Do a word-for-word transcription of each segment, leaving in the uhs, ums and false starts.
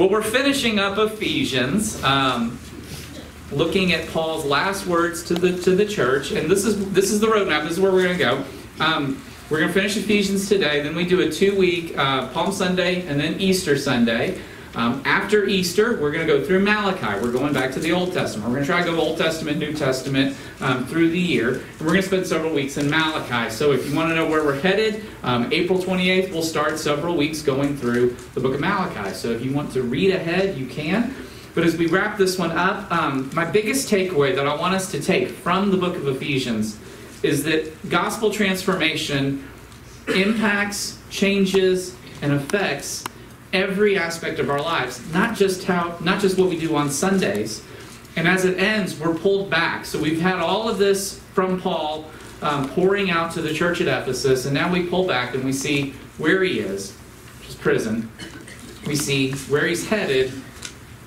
Well, we're finishing up Ephesians, um, looking at Paul's last words to the to the church, and this is this is the roadmap. This is where we're going to go. Um, we're going to finish Ephesians today, then we do a two-week uh, Palm Sunday and then Easter Sunday. Um, after Easter, we're going to go through Malachi. We're going back to the Old Testament. We're going to try to go Old Testament, New Testament um, through the year. And we're going to spend several weeks in Malachi. So if you want to know where we're headed, um, April twenty-eighth, we'll start several weeks going through the book of Malachi. So if you want to read ahead, you can. But as we wrap this one up, um, my biggest takeaway that I want us to take from the book of Ephesians is that gospel transformation impacts, changes, and affects every aspect of our lives, not just how, not just what we do on Sundays. And as it ends, we're pulled back. So we've had all of this from Paul um, pouring out to the church at Ephesus, and now we pull back and we see where he is, which is prison. We see where he's headed,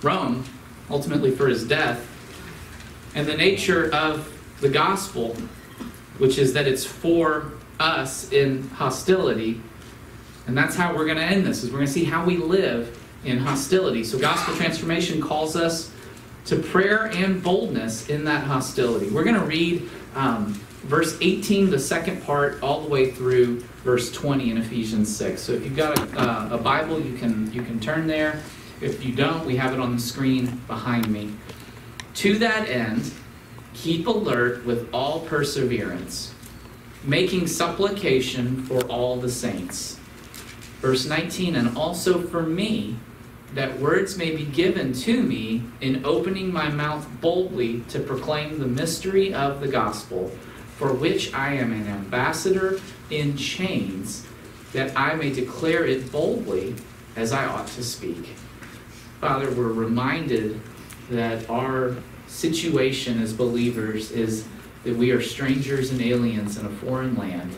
Rome, ultimately for his death, and the nature of the gospel, which is that it's for us in hostility. And that's how we're going to end this, is we're going to see how we live in hostility. So gospel transformation calls us to prayer and boldness in that hostility. We're going to read um, verse eighteen, the second part, all the way through verse twenty in Ephesians six. So if you've got a, uh, a Bible, you can, you can turn there. If you don't, we have it on the screen behind me. To that end, keep alert with all perseverance, making supplication for all the saints. Verse nineteen, and also for me, that words may be given to me in opening my mouth boldly to proclaim the mystery of the gospel, for which I am an ambassador in chains, that I may declare it boldly as I ought to speak. Father, we're reminded that our situation as believers is that we are strangers and aliens in a foreign land,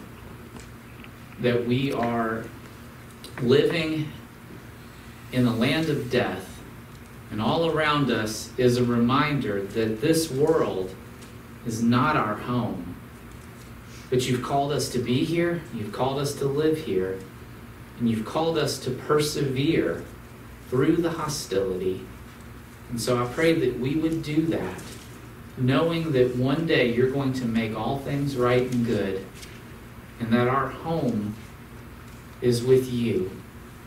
that we are living in the land of death, and all around us is a reminder that this world is not our home. But you've called us to be here, you've called us to live here, and you've called us to persevere through the hostility. And so I pray that we would do that, knowing that one day you're going to make all things right and good, and that our home is with you.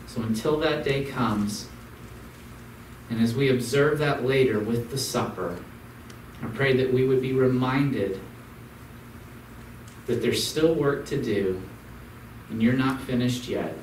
So until that day comes, and as we observe that later with the supper, I pray that we would be reminded that there's still work to do, and you're not finished yet.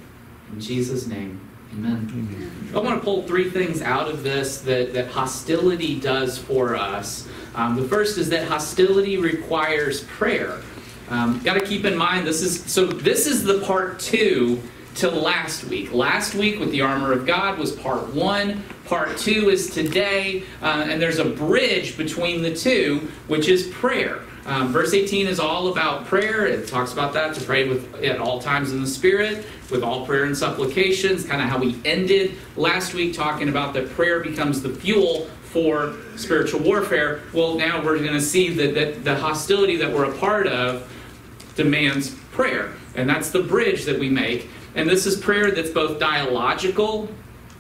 In Jesus' name, amen. Amen. I want to pull three things out of this that, that hostility does for us. Um, the first is that hostility requires prayer. Um, got to keep in mind, this is so this is the part two to last week. Last week with the armor of God was part one. Part two is today, uh, and there's a bridge between the two, which is prayer. Um, verse eighteen is all about prayer. It talks about that, to pray with at all times in the Spirit, with all prayer and supplications, kind of how we ended last week talking about that prayer becomes the fuel for spiritual warfare. Well, now we're going to see that, that the hostility that we're a part of demands prayer, and that's the bridge that we make. And this is prayer that's both dialogical.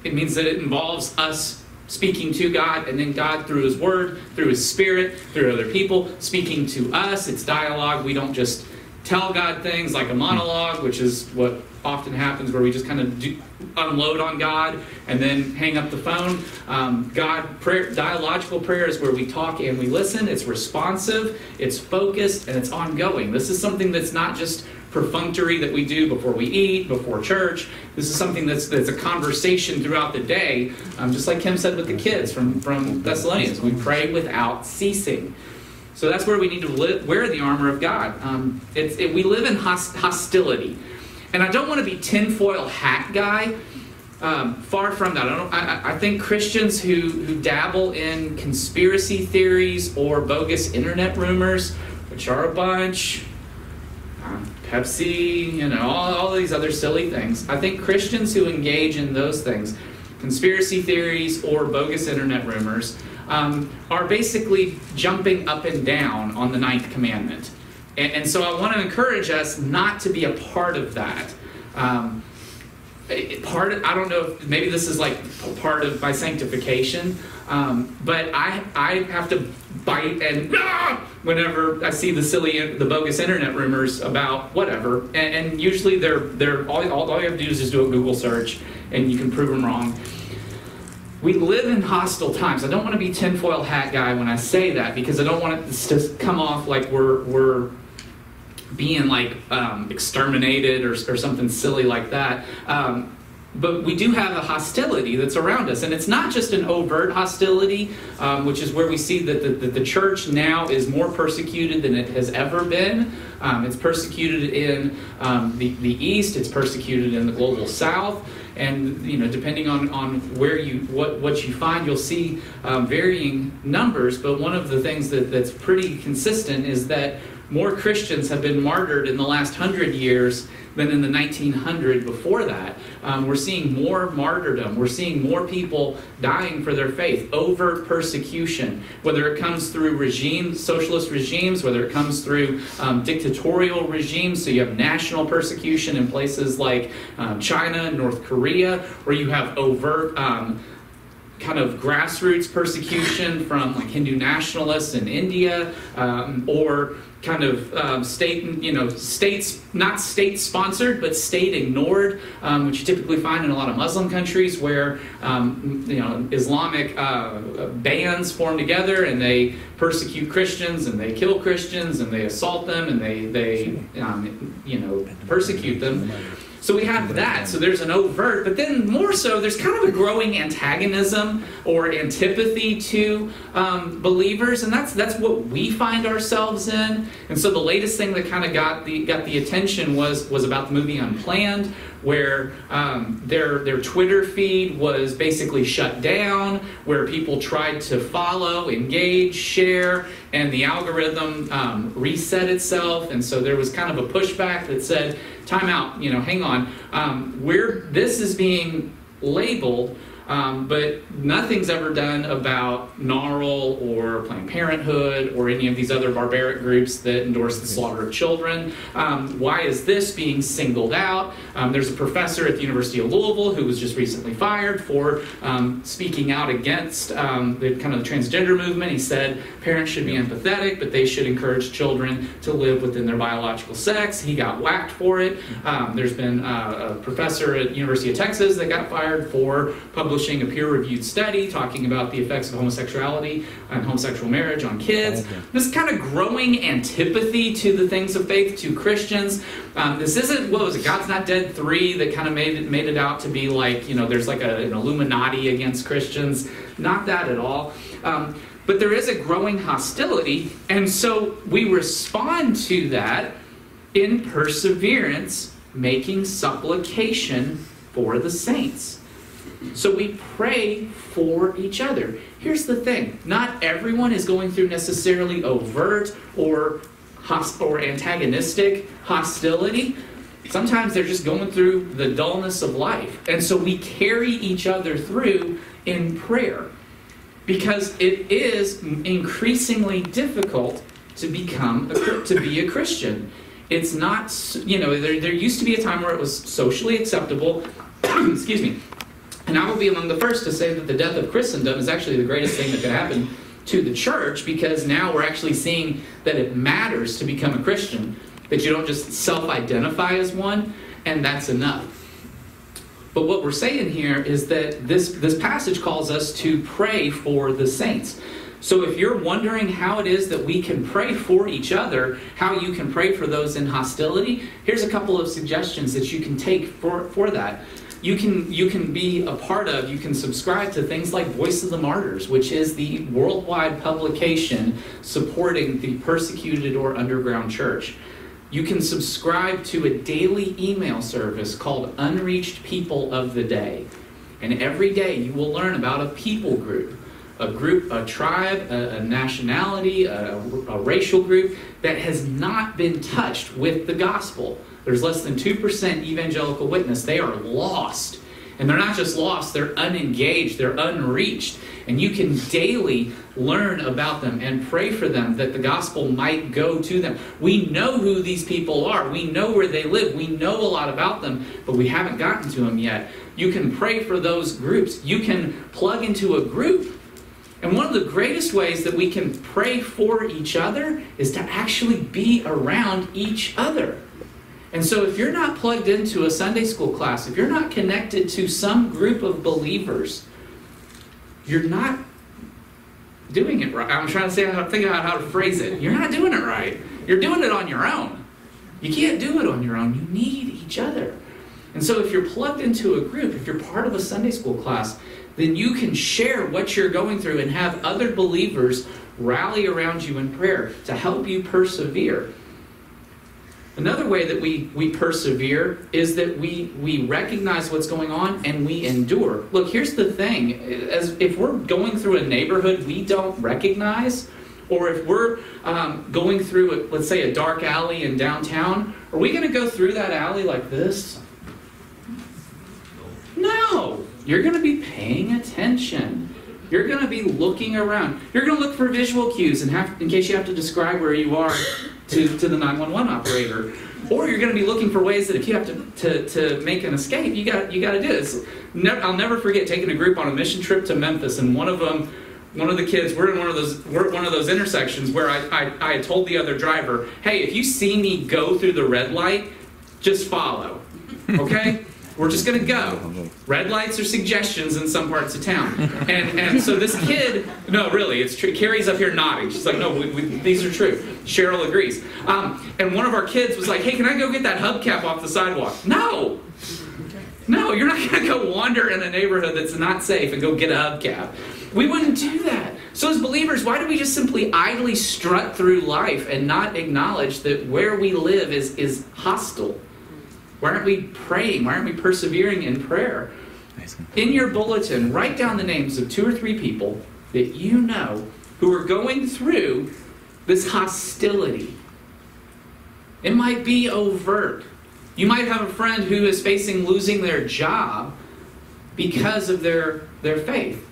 It means that it involves us speaking to God, and then God through his word, through his Spirit, through other people speaking to us. It's dialogue. We don't just tell God things like a monologue, which is what often happens, where we just kind of do, unload on God and then hang up the phone. Um, God, prayer, dialogical prayer is where we talk and we listen. It's responsive, it's focused, and it's ongoing. This is something that's not just perfunctory that we do before we eat, before church. This is something that's that's a conversation throughout the day. Um, just like Kim said with the kids from, from Thessalonians, we pray without ceasing. So that's where we need to live, wear the armor of God. Um, it's, it, we live in host, hostility. And I don't want to be tinfoil hat guy. Um, far from that. I, don't, I, I think Christians who, who dabble in conspiracy theories or bogus internet rumors, which are a bunch, uh, Pepsi, you know, all, all these other silly things. I think Christians who engage in those things, conspiracy theories or bogus internet rumors, Um, are basically jumping up and down on the ninth commandment. And, and so I want to encourage us not to be a part of that. Um, it, part of, I don't know if maybe this is like part of my sanctification, um, but I I have to bite and ah! whenever I see the silly, the bogus internet rumors about whatever, and, and usually they're they're all, all all you have to do is just do a Google search and you can prove them wrong. We live in hostile times. I don't want to be tinfoil hat guy when I say that, because I don't want it to come off like we're we're being like um, exterminated or, or something silly like that. Um, but we do have a hostility that's around us, and it's not just an overt hostility, um, which is where we see that the, that the church now is more persecuted than it has ever been. Um, it's persecuted in um, the, the East. It's persecuted in the global South. And you know, depending on, on where you what what you find, you'll see um, varying numbers. But one of the things that, that's pretty consistent is that more Christians have been martyred in the last hundred years than in the nineteen hundred before that. Um, we're seeing more martyrdom. We're seeing more people dying for their faith. Overt persecution, whether it comes through regimes, socialist regimes, whether it comes through um, dictatorial regimes. So you have national persecution in places like um, China, North Korea, or you have overt Um, kind of grassroots persecution from like Hindu nationalists in India, um, or kind of um, state, you know, states, not state sponsored, but state ignored, um, which you typically find in a lot of Muslim countries where, um, you know, Islamic uh, bands form together and they persecute Christians and they kill Christians and they assault them and they, they um, you know, persecute them. So we have that, so there's an overt, but then more so, there's kind of a growing antagonism or antipathy to um, believers, and that's that's what we find ourselves in. And so the latest thing that kind of got the got the attention was was about the movie Unplanned, where um, their their Twitter feed was basically shut down, where people tried to follow, engage, share, and the algorithm um, reset itself, and so there was kind of a pushback that said, time out, you know, hang on. Um, we're, this is being labeled, um, but nothing's ever done about N A R L or Planned Parenthood or any of these other barbaric groups that endorse the slaughter of children. Um, why is this being singled out? Um, there's a professor at the University of Louisville who was just recently fired for um, speaking out against um, the kind of the transgender movement. He said parents should be empathetic, but they should encourage children to live within their biological sex. He got whacked for it. Um, there's been uh, a professor at the University of Texas that got fired for publishing a peer-reviewed study talking about the effects of homosexuality and homosexual marriage on kids. Okay. This kind of growing antipathy to the things of faith, to Christians. Um, this isn't, what was it, God's Not Dead three that kind of made it, made it out to be like, you know, there's like a, an Illuminati against Christians. Not that at all. Um, but there is a growing hostility, and so we respond to that in perseverance, making supplication for the saints. So we pray for each other. Here's the thing. Not everyone is going through necessarily overt or, host- or antagonistic hostility. Sometimes they're just going through the dullness of life. And so we carry each other through in prayer, because it is increasingly difficult to become a, to be a Christian. It's not, you know, there, there used to be a time where it was socially acceptable. Excuse me. And I will be among the first to say that the death of Christendom is actually the greatest thing that could happen to the church, because now we're actually seeing that it matters to become a Christian, that you don't just self-identify as one, and that's enough. But what we're saying here is that this, this passage calls us to pray for the saints. So if you're wondering how it is that we can pray for each other, how you can pray for those in hostility, here's a couple of suggestions that you can take for, for that. You can, you can be a part of, you can subscribe to things like Voice of the Martyrs, which is the worldwide publication supporting the persecuted or underground church. You can subscribe to a daily email service called Unreached People of the Day. And every day you will learn about a people group, a group, a tribe, a, a nationality, a, a racial group that has not been touched with the gospel. There's less than two percent evangelical witness. They are lost. And they're not just lost, they're unengaged, they're unreached. And you can daily learn about them and pray for them that the gospel might go to them. We know who these people are. We know where they live. We know a lot about them, but we haven't gotten to them yet. You can pray for those groups. You can plug into a group. And one of the greatest ways that we can pray for each other is to actually be around each other. And so if you're not plugged into a Sunday school class, if you're not connected to some group of believers, you're not doing it right. I'm trying to say, I'm thinking about how to phrase it. You're not doing it right. You're doing it on your own. You can't do it on your own. You need each other. And so if you're plugged into a group, if you're part of a Sunday school class, then you can share what you're going through and have other believers rally around you in prayer to help you persevere. Another way that we, we persevere is that we, we recognize what's going on and we endure. Look, here's the thing. As if we're going through a neighborhood we don't recognize, or if we're um, going through, a, let's say, a dark alley in downtown, are we going to go through that alley like this? No. You're going to be paying attention. You're going to be looking around. You're going to look for visual cues and have, in case you have to describe where you are to, to the nine one one operator. Or you're going to be looking for ways that if you have to, to, to make an escape, you got you got to do this. Never, I'll never forget taking a group on a mission trip to Memphis, and one of them, one of the kids, we're in one of those we're at one of those intersections where I, I, I had told the other driver, hey, if you see me go through the red light, just follow, okay? We're just going to go. Red lights are suggestions in some parts of town. And and so this kid, no, really, it's true. Carrie's up here nodding. She's like, no, we, we, these are true. Cheryl agrees. Um, and one of our kids was like, hey, can I go get that hubcap off the sidewalk? No. No, you're not going to go wander in a neighborhood that's not safe and go get a hubcap. We wouldn't do that. So as believers, why do we just simply idly strut through life and not acknowledge that where we live is is hostile? Why aren't we praying? Why aren't we persevering in prayer? In your bulletin, write down the names of two or three people that you know who are going through this hostility. It might be overt. You might have a friend who is facing losing their job because of their, their faith.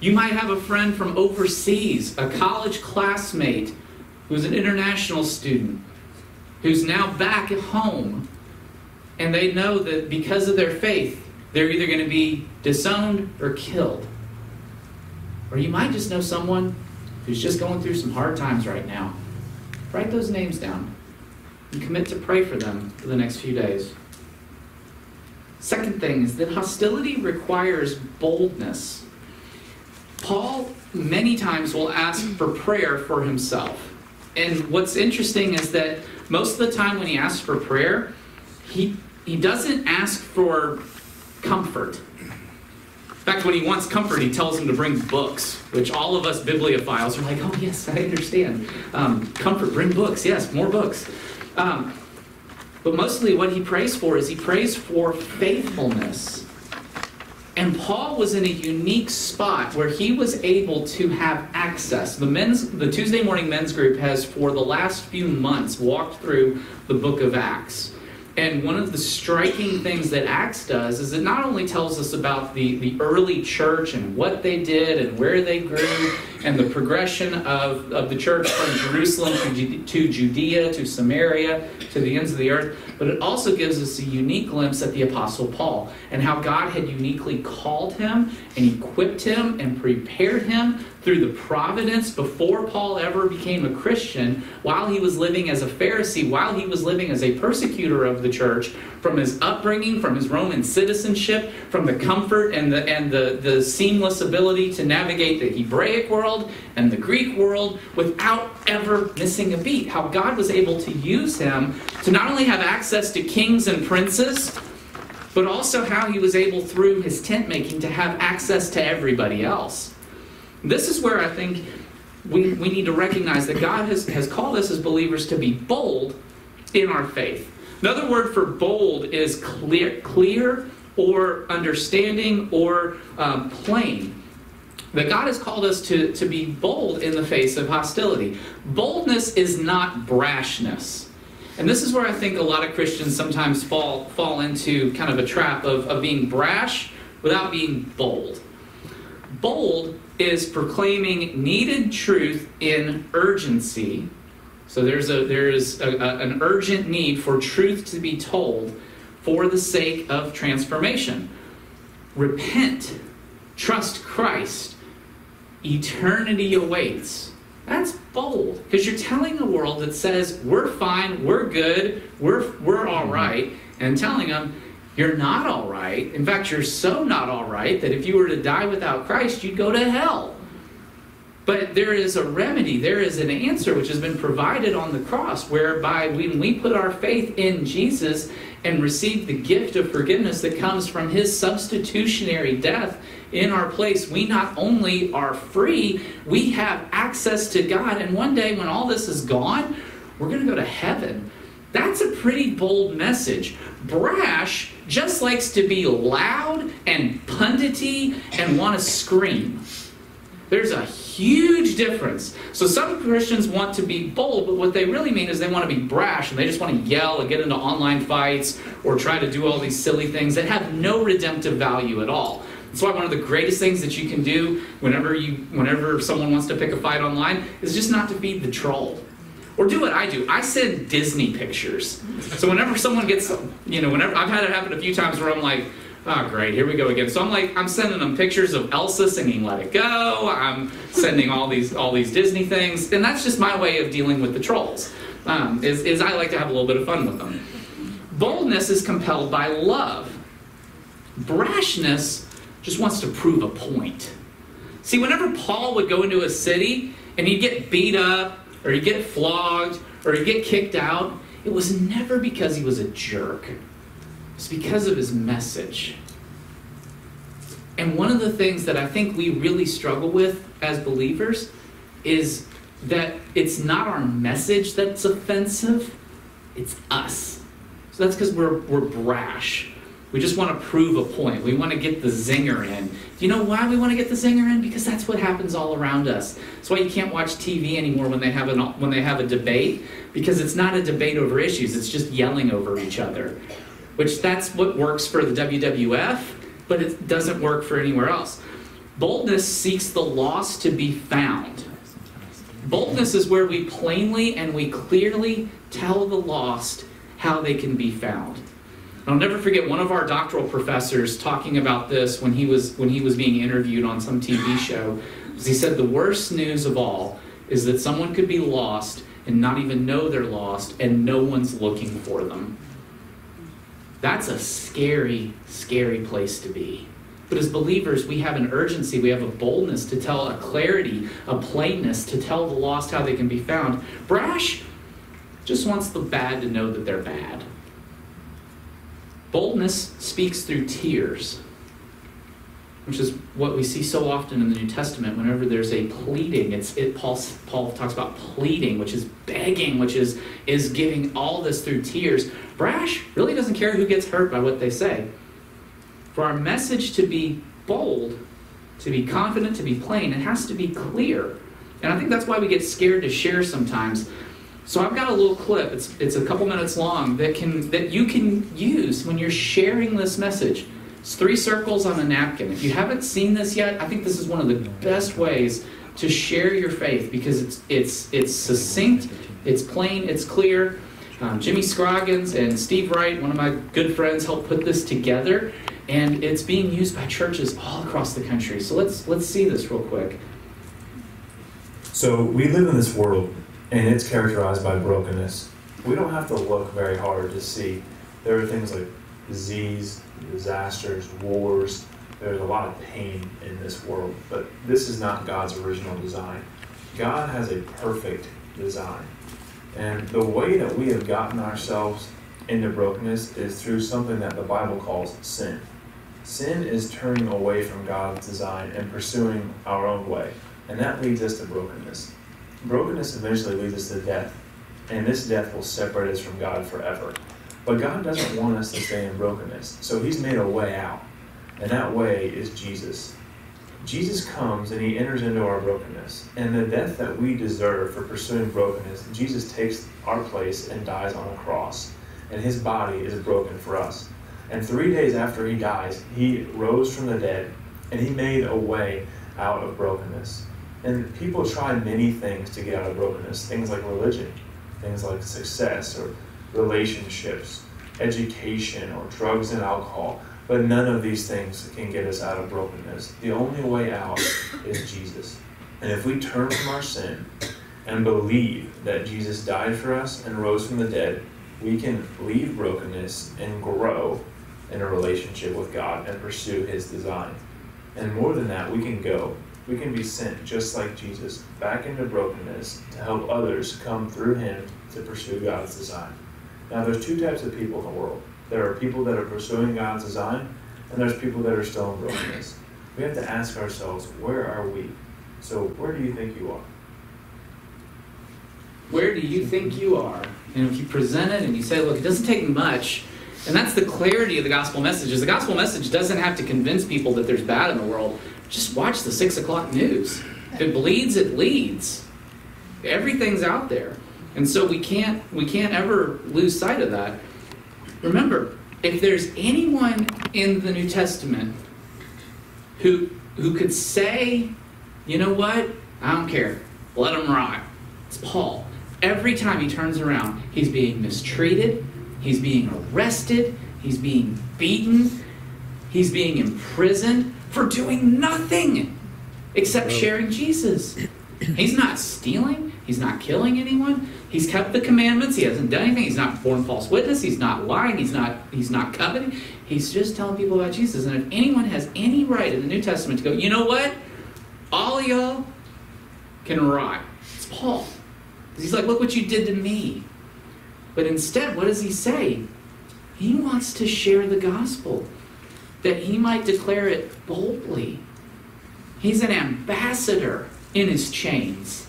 You might have a friend from overseas, a college classmate who's an international student, who's now back at home. And they know that because of their faith, they're either going to be disowned or killed. Or you might just know someone who's just going through some hard times right now. Write those names down and commit to pray for them for the next few days. Second thing is that hostility requires boldness. Paul many times will ask for prayer for himself. And what's interesting is that most of the time when he asks for prayer, He, he doesn't ask for comfort. In fact, when he wants comfort, he tells him to bring books, which all of us bibliophiles are like, oh, yes, I understand. Um, comfort, bring books, yes, more books. Um, but mostly what he prays for is he prays for faithfulness. And Paul was in a unique spot where he was able to have access. The men's, the Tuesday morning men's group has, for the last few months, walked through the book of Acts. And one of the striking things that Acts does is it not only tells us about the, the early church and what they did and where they grew and the progression of, of the church from Jerusalem to, to Judea to Samaria to the ends of the earth, but it also gives us a unique glimpse at the Apostle Paul and how God had uniquely called him and equipped him and prepared him through the providence before Paul ever became a Christian, while he was living as a Pharisee, while he was living as a persecutor of the church, from his upbringing, from his Roman citizenship, from the comfort and the and the, the seamless ability to navigate the Hebraic world and the Greek world without ever missing a beat. How God was able to use him to not only have access to kings and princes, but also how he was able through his tent making to have access to everybody else. This is where I think we, we need to recognize that God has, has called us as believers to be bold in our faith. Another word for bold is clear, clear or understanding or um, plain. That God has called us to, to be bold in the face of hostility. Boldness is not brashness. And this is where I think a lot of Christians sometimes fall, fall into kind of a trap of, of being brash without being bold. Bold is proclaiming needed truth in urgency. So there's a there is a, a, an urgent need for truth to be told for the sake of transformation. Repent, trust Christ, eternity awaits. That's bold, because you're telling the world that says we're fine, we're good, we're we're all right, and telling them you're not all right. In fact, you're so not all right that if you were to die without Christ, you'd go to hell. But there is a remedy, there is an answer which has been provided on the cross, whereby when we put our faith in Jesus and receive the gift of forgiveness that comes from his substitutionary death in our place, we not only are free, we have access to God. And one day when all this is gone, we're going to go to heaven. That's a pretty bold message. Brash just likes to be loud and pundity and want to scream. There's a huge difference. So some Christians want to be bold, but what they really mean is they want to be brash, and they just want to yell and get into online fights or try to do all these silly things that have no redemptive value at all. That's why one of the greatest things that you can do whenever you, whenever someone wants to pick a fight online is just not to feed the troll. Or do what I do. I send Disney pictures. So whenever someone gets, you know, whenever I've had it happen a few times where I'm like, oh great, here we go again. So I'm like, I'm sending them pictures of Elsa singing Let It Go. I'm sending all these all these Disney things. And that's just my way of dealing with the trolls, um, is, is I like to have a little bit of fun with them. Boldness is compelled by love. Brashness just wants to prove a point. See, whenever Paul would go into a city and he'd get beat up, or he'd get flogged, or he'd get kicked out, it was never because he was a jerk. It's because of his message. And one of the things that I think we really struggle with as believers is that it's not our message that's offensive, it's us. So that's because we're, we're brash. We just want to prove a point. We want to get the zinger in. Do you know why we want to get the zinger in? Because that's what happens all around us. That's why you can't watch T V anymore when they have an, when they have a debate, because it's not a debate over issues, it's just yelling over each other. Which that's what works for the W W F, but it doesn't work for anywhere else. Boldness seeks the lost to be found. Boldness is where we plainly and we clearly tell the lost how they can be found. And I'll never forget one of our doctoral professors talking about this when he was when he was being interviewed on some T V show. He said the worst news of all is that someone could be lost and not even know they're lost, and no one's looking for them. That's a scary, scary place to be. But as believers, we have an urgency, we have a boldness to tell, a clarity, a plainness to tell the lost how they can be found. Brash just wants the bad to know that they're bad. Boldness speaks through tears, which is what we see so often in the New Testament. Whenever there's a pleading, it's it. Paul, Paul talks about pleading, which is begging, which is, is giving all this through tears. Brash really doesn't care who gets hurt by what they say. For our message to be bold, to be confident, to be plain, it has to be clear. And I think that's why we get scared to share sometimes. So I've got a little clip, it's, it's a couple minutes long, that, can, that you can use when you're sharing this message. It's three circles on a napkin. If you haven't seen this yet, I think this is one of the best ways to share your faith, because it's it's it's succinct, it's plain, it's clear. Um, Jimmy Scroggins and Steve Wright, one of my good friends, helped put this together, and it's being used by churches all across the country. So let's let's see this real quick. So we live in this world, and it's characterized by brokenness. We don't have to look very hard to see. There are things like disease, disasters, wars. There's a lot of pain in this world, but this is not God's original design. God has a perfect design. And the way that we have gotten ourselves into brokenness is through something that the Bible calls sin. Sin is turning away from God's design and pursuing our own way. And that leads us to brokenness. Brokenness eventually leads us to death. And this death will separate us from God forever. But God doesn't want us to stay in brokenness, so he's made a way out, and that way is Jesus. Jesus comes and he enters into our brokenness, and the death that we deserve for pursuing brokenness, Jesus takes our place and dies on a cross, and his body is broken for us. And three days after he dies, he rose from the dead, and he made a way out of brokenness. And people try many things to get out of brokenness, things like religion, things like success or relationships, education or drugs and alcohol, but none of these things can get us out of brokenness. The only way out is Jesus. And if we turn from our sin and believe that Jesus died for us and rose from the dead, we can leave brokenness and grow in a relationship with God and pursue His design. And more than that, we can go. We can be sent, just like Jesus, back into brokenness to help others come through Him to pursue God's design. Now, there's two types of people in the world. There are people that are pursuing God's design, and there's people that are still in brokenness. We have to ask ourselves, where are we? So, where do you think you are? Where do you think you are? And if you present it and you say, look, it doesn't take much. And that's the clarity of the gospel message, is the gospel message doesn't have to convince people that there's bad in the world. Just watch the six o'clock news. If it bleeds, it leads. Everything's out there. And so we can't, we can't ever lose sight of that. Remember, if there's anyone in the New Testament who, who could say, you know what, I don't care, let them rot, it's Paul. Every time he turns around, he's being mistreated, he's being arrested, he's being beaten, he's being imprisoned for doing nothing except sharing Jesus. He's not stealing, he's not killing anyone, he's kept the commandments, he hasn't done anything, he's not borne false witness, he's not lying, he's not, he's not coveting, he's just telling people about Jesus. And if anyone has any right in the New Testament to go, you know what, all of y'all can rot, it's Paul. He's like, look what you did to me. But instead, what does he say? He wants to share the gospel, that he might declare it boldly. He's an ambassador in his chains.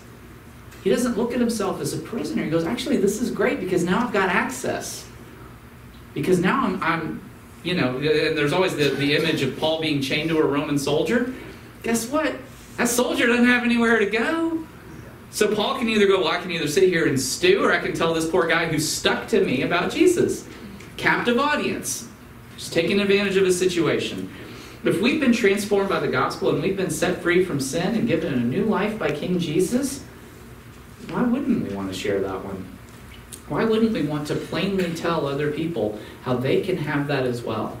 He doesn't look at himself as a prisoner. He goes, actually, this is great because now I've got access. Because now I'm, I'm you know, there's always the, the image of Paul being chained to a Roman soldier. Guess what? That soldier doesn't have anywhere to go. So Paul can either go, well, I can either sit here and stew, or I can tell this poor guy who's stuck to me about Jesus. Captive audience. Just taking advantage of his situation. If we've been transformed by the gospel and we've been set free from sin and given a new life by King Jesus, why wouldn't we want to share that one? Why wouldn't we want to plainly tell other people how they can have that as well?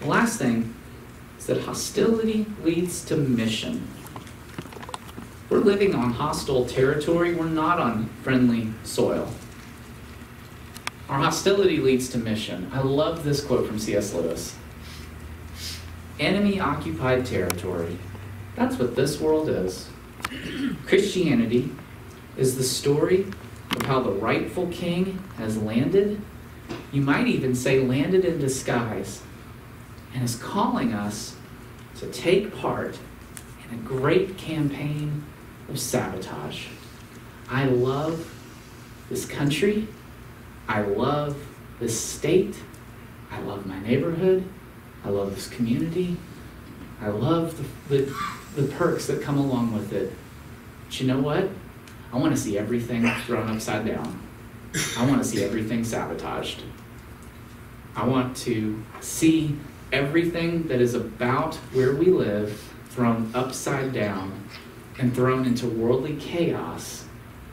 The last thing is that hostility leads to mission. We're living on hostile territory. We're not on friendly soil. Our hostility leads to mission. I love this quote from C S Lewis. Enemy-occupied territory. That's what this world is. Christianity is the story of how the rightful king has landed. You might even say landed in disguise, and is calling us to take part in a great campaign of sabotage. I love this country. I love this state. I love my neighborhood. I love this community. I love the, the, the perks that come along with it. But you know what? I want to see everything thrown upside down. I want to see everything sabotaged. I want to see everything that is about where we live thrown upside down and thrown into worldly chaos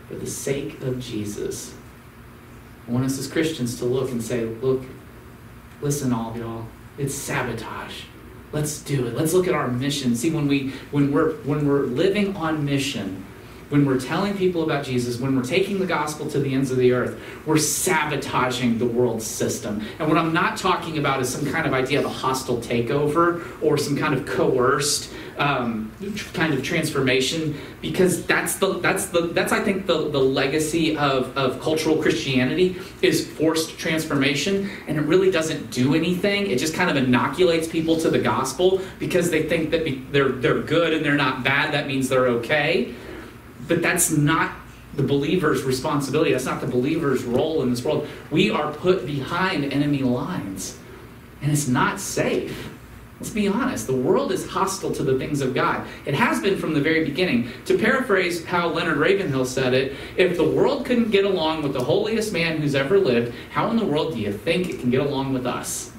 for the sake of Jesus. I want us as Christians to look and say, look, listen all of y'all, it's sabotage. Let's do it. Let's look at our mission. See, when, we, when, we're, when we're living on mission, when we're telling people about Jesus, when we're taking the gospel to the ends of the earth, we're sabotaging the world system. And what I'm not talking about is some kind of idea of a hostile takeover or some kind of coerced Um, kind of transformation, because that's the that's the that's I think the, the legacy of, of cultural Christianity is forced transformation, and it really doesn't do anything. It just kind of inoculates people to the gospel because they think that be, they're they're good and they're not bad. That means they're okay, but that's not the believer's responsibility. That's not the believer's role in this world. We are put behind enemy lines, and it's not safe. Let's be honest, the world is hostile to the things of God. It has been from the very beginning. To paraphrase how Leonard Ravenhill said it, if the world couldn't get along with the holiest man who's ever lived, how in the world do you think it can get along with us?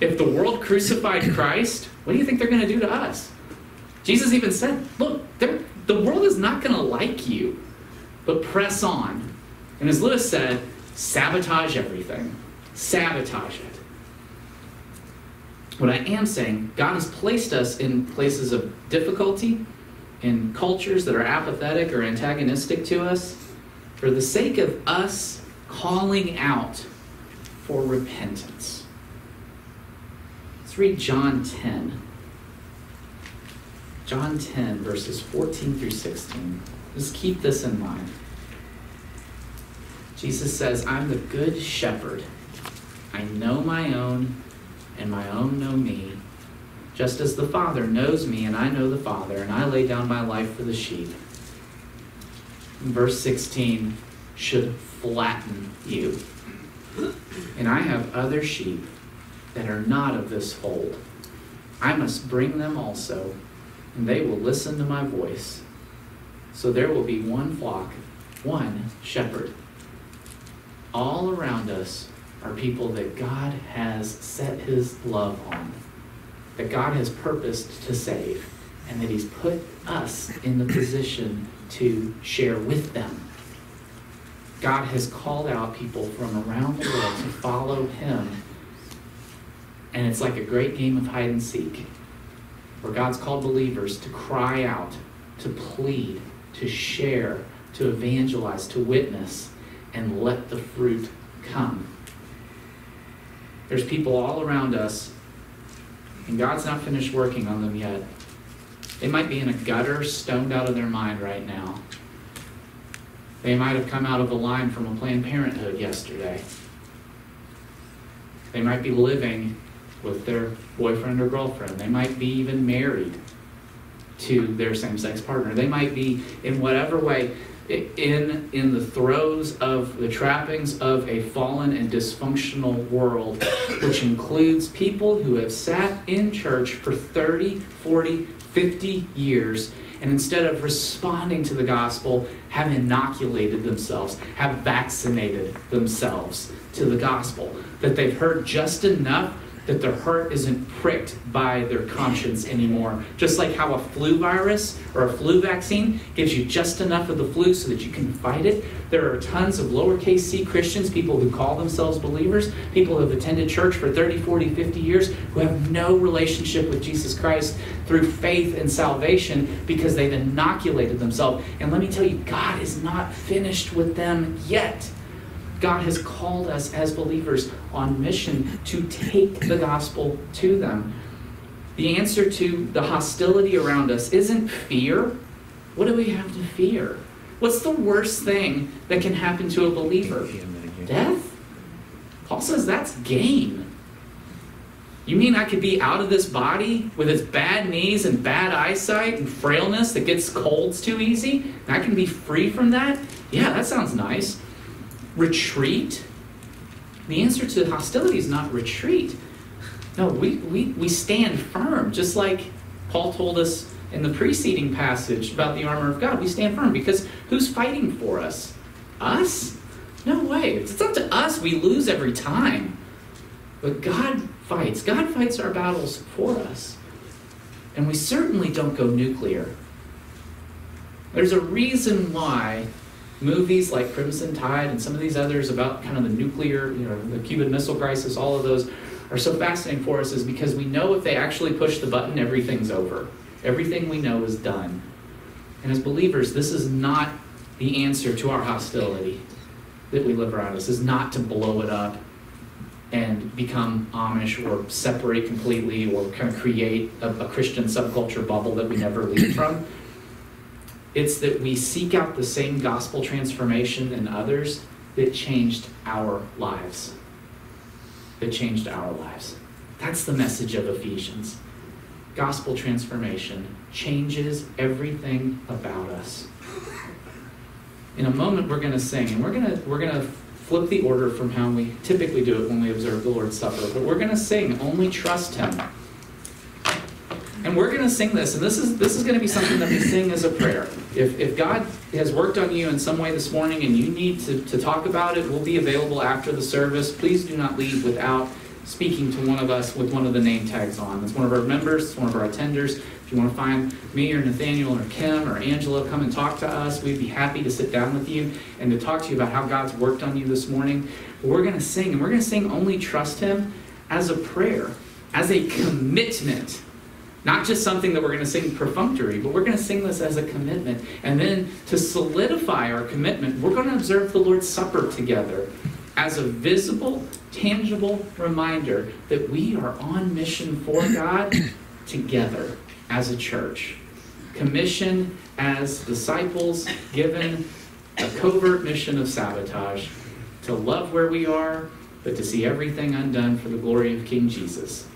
If the world crucified Christ, what do you think they're going to do to us? Jesus even said, look, the world is not going to like you, but press on. And as Lewis said, sabotage everything. Sabotage it. What I am saying, God has placed us in places of difficulty, in cultures that are apathetic or antagonistic to us, for the sake of us calling out for repentance. Let's read John ten. John ten, verses fourteen through sixteen. Just keep this in mind. Jesus says, I'm the good shepherd. I know my own, and my own know me. Just as the Father knows me, and I know the Father, and I lay down my life for the sheep. And verse sixteen should flatten you. And I have other sheep that are not of this fold. I must bring them also, and they will listen to my voice. So there will be one flock, one shepherd. All around us are people that God has set his love on, that God has purposed to save, and that he's put us in the position to share with them. God has called out people from around the world to follow him, and it's like a great game of hide and seek, where God's called believers to cry out, to plead, to share, to evangelize, to witness, and let the fruit come. There's people all around us, and God's not finished working on them yet. They might be in a gutter, stoned out of their mind right now. They might have come out of a line from a Planned Parenthood yesterday. They might be living with their boyfriend or girlfriend. They might be even married to their same-sex partner. They might be, in whatever way, in, in the throes of the trappings of a fallen and dysfunctional world, which includes people who have sat in church for thirty, forty, fifty years, and instead of responding to the gospel, have inoculated themselves, have vaccinated themselves to the gospel, that they've heard just enough that their heart isn't pricked by their conscience anymore. Just like how a flu virus or a flu vaccine gives you just enough of the flu so that you can fight it. There are tons of lowercase c Christians, people who call themselves believers, people who have attended church for thirty, forty, fifty years, who have no relationship with Jesus Christ through faith and salvation because they've inoculated themselves. And let me tell you, God is not finished with them yet. God has called us as believers on mission to take the gospel to them. The answer to the hostility around us isn't fear. What do we have to fear? What's the worst thing that can happen to a believer? Death? Paul says that's gain. You mean I could be out of this body with its bad knees and bad eyesight and frailness that gets colds too easy? And I can be free from that? Yeah, that sounds nice. Retreat? The answer to hostility is not retreat. No, we, we, we stand firm, just like Paul told us in the preceding passage about the armor of God. We stand firm because who's fighting for us? Us? No way. If it's up to us, we lose every time. But God fights. God fights our battles for us. And we certainly don't go nuclear. There's a reason why movies like Crimson Tide and some of these others about kind of the nuclear, you know, the Cuban Missile Crisis, all of those are so fascinating for us, is because we know if they actually push the button, everything's over. Everything we know is done. And as believers, this is not the answer to our hostility that we live around us. This is not to blow it up and become Amish or separate completely or kind of create a, a Christian subculture bubble that we never leave from. It's that we seek out the same gospel transformation in others that changed our lives. That changed our lives. That's the message of Ephesians. Gospel transformation changes everything about us. In a moment, we're going to sing, and we're going to we're going to flip the order from how we typically do it when we observe the Lord's Supper. But we're going to sing "Only Trust Him." And we're going to sing this, and this is this is going to be something that we sing as a prayer. If, if God has worked on you in some way this morning and you need to, to talk about it, we'll be available after the service. Please do not leave without speaking to one of us with one of the name tags on. It's one of our members, it's one of our attenders. If you want to find me or Nathaniel or Kim or Angela, come and talk to us. We'd be happy to sit down with you and to talk to you about how God's worked on you this morning. We're going to sing, and we're going to sing Only Trust Him as a prayer, as a commitment. Not just something that we're going to sing perfunctory, but we're going to sing this as a commitment. And then to solidify our commitment, we're going to observe the Lord's Supper together as a visible, tangible reminder that we are on mission for God together as a church. Commissioned as disciples, given a covert mission of sabotage to love where we are, but to see everything undone for the glory of King Jesus.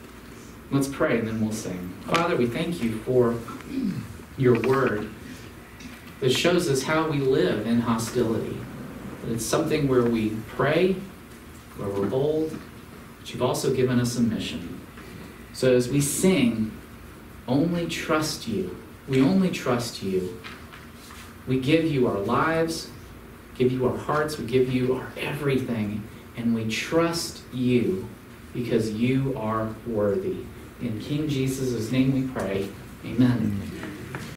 Let's pray, and then we'll sing. Father, we thank you for your word that shows us how we live in hostility. That it's something where we pray, where we're bold, but you've also given us a mission. So as we sing, only trust you. We only trust you. We give you our lives, give you our hearts, we give you our everything, and we trust you because you are worthy. In King Jesus' name we pray. Amen. Amen.